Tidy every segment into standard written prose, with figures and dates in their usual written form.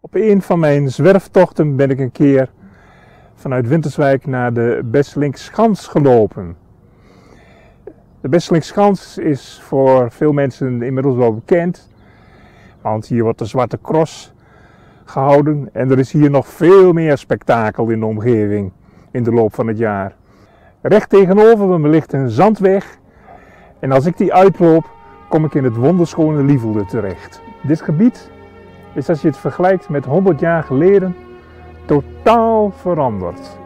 Op een van mijn zwerftochten ben ik een keer vanuit Winterswijk naar de Besselinkschans gelopen. De Besselinkschans is voor veel mensen inmiddels wel bekend, want hier wordt de Zwarte Cross gehouden en er is hier nog veel meer spektakel in de omgeving in de loop van het jaar. Recht tegenover me ligt een zandweg en als ik die uitloop kom ik in het wonderschone Lievelde terecht. Dit gebied is, als je het vergelijkt met 100 jaar geleden, totaal veranderd.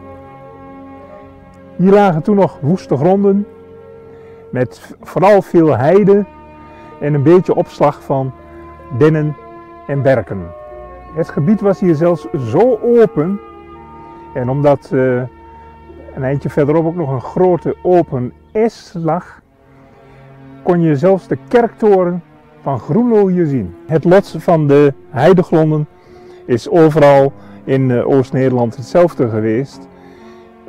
Hier lagen toen nog woeste gronden met vooral veel heide en een beetje opslag van dennen en berken. Het gebied was hier zelfs zo open, en omdat een eindje verderop ook nog een grote open es lag, kon je zelfs de kerktoren van Groenlo hier zien. Het lot van de heidegronden is overal in Oost-Nederland hetzelfde geweest.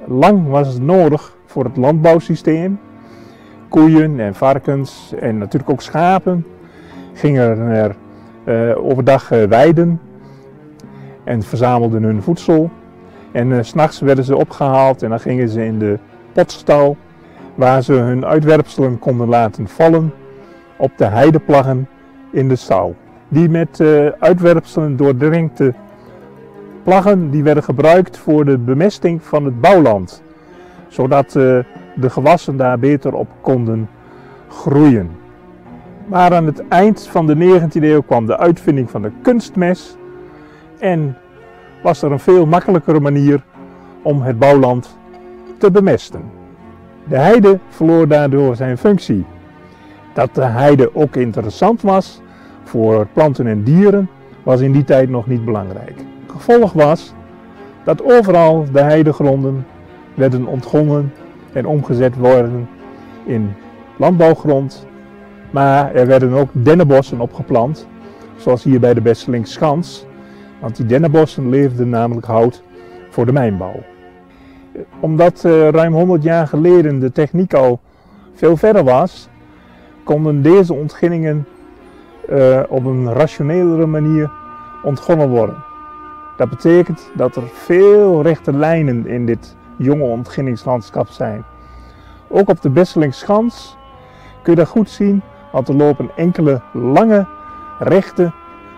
Lang was het nodig voor het landbouwsysteem. Koeien en varkens en natuurlijk ook schapen gingen er overdag weiden en verzamelden hun voedsel. En 's nachts werden ze opgehaald en dan gingen ze in de potstal, waar ze hun uitwerpselen konden laten vallen op de heideplaggen in de stouw. Die met uitwerpselen doordrinkte plaggen die werden gebruikt voor de bemesting van het bouwland, zodat de gewassen daar beter op konden groeien. Maar aan het eind van de 19e eeuw kwam de uitvinding van de kunstmest en was er een veel makkelijkere manier om het bouwland te bemesten. De heide verloor daardoor zijn functie. Dat de heide ook interessant was voor planten en dieren was in die tijd nog niet belangrijk. Gevolg was dat overal de heidegronden werden ontgonnen en omgezet worden in landbouwgrond. Maar er werden ook dennenbossen opgeplant, zoals hier bij de Besselinkschans. Want die dennenbossen leverden namelijk hout voor de mijnbouw. Omdat ruim 100 jaar geleden de techniek al veel verder was, konden deze ontginningen op een rationelere manier ontgonnen worden. Dat betekent dat er veel rechte lijnen in dit jonge ontginningslandschap zijn. Ook op de Besselinkschans kun je dat goed zien, want er lopen enkele lange, rechte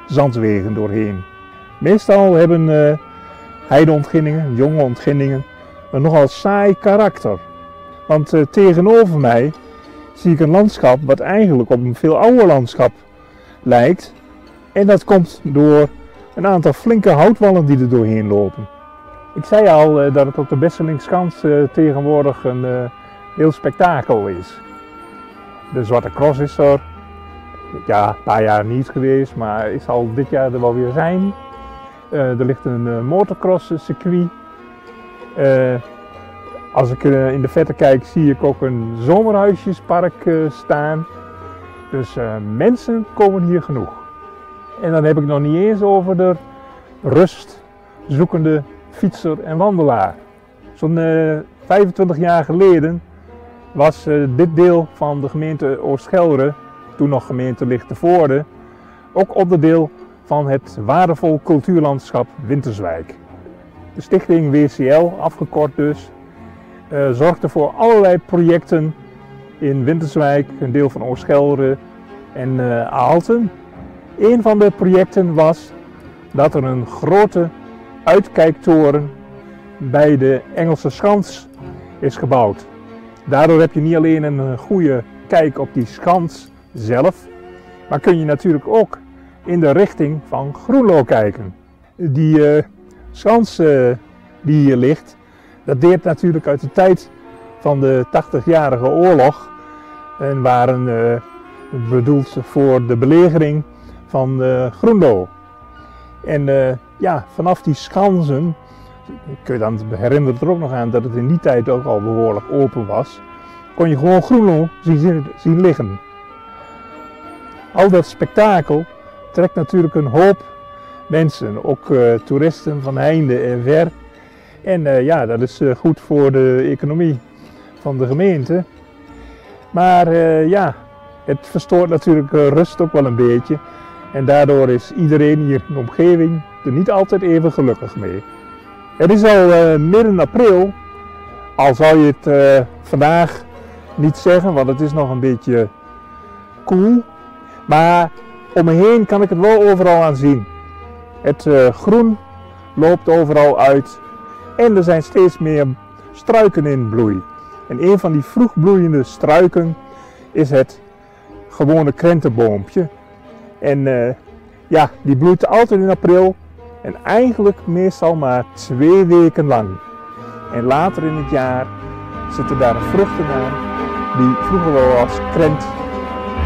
zandwegen doorheen. Meestal hebben heideontginningen, jonge ontginningen, een nogal saai karakter. Want tegenover mij zie ik een landschap wat eigenlijk op een veel ouder landschap lijkt. En dat komt door een aantal flinke houtwallen die er doorheen lopen. Ik zei al dat het op de Besselinkschans tegenwoordig een heel spektakel is. De Zwarte Cross is er, ja, een paar jaar niet geweest, maar zal dit jaar er wel weer zijn. Er ligt een motocross circuit. Als ik in de verte kijk zie ik ook een zomerhuisjespark staan. Dus mensen komen hier genoeg. En dan heb ik nog niet eens over de rustzoekende fietser en wandelaar. Zo'n 25 jaar geleden was dit deel van de gemeente Oost-Gelre, toen nog gemeente Lichtenvoorde, ook onderdeel van het waardevol cultuurlandschap Winterswijk. De stichting WCL, afgekort dus, zorgde voor allerlei projecten in Winterswijk, een deel van Oost-Gelre en Aalten. Een van de projecten was dat er een grote uitkijktoren bij de Engelse schans is gebouwd. Daardoor heb je niet alleen een goede kijk op die schans zelf, maar kun je natuurlijk ook in de richting van Groenlo kijken. Die schans die hier ligt, dat deert natuurlijk uit de tijd van de 80-jarige Oorlog en waren bedoeld voor de belegering van Groenlo. En ja, vanaf die schansen kun je dan herinneren er ook nog aan dat het in die tijd ook al behoorlijk open was, kon je gewoon Groenlo zien liggen. Al dat spektakel trekt natuurlijk een hoop mensen, ook toeristen van heinde en ver. En ja, dat is goed voor de economie, van de gemeente. Maar ja, het verstoort natuurlijk rust ook wel een beetje. En daardoor is iedereen hier in de omgeving er niet altijd even gelukkig mee. Het is al midden april, al zou je het vandaag niet zeggen, want het is nog een beetje koel. Maar om me heen kan ik het wel overal aan zien. Het groen loopt overal uit en er zijn steeds meer struiken in bloei. En een van die vroegbloeiende struiken is het gewone krentenboompje. En ja, die bloeit altijd in april en eigenlijk meestal maar 2 weken lang. En later in het jaar zitten daar vruchten aan die vroeger wel als krent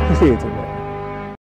gegeten werden.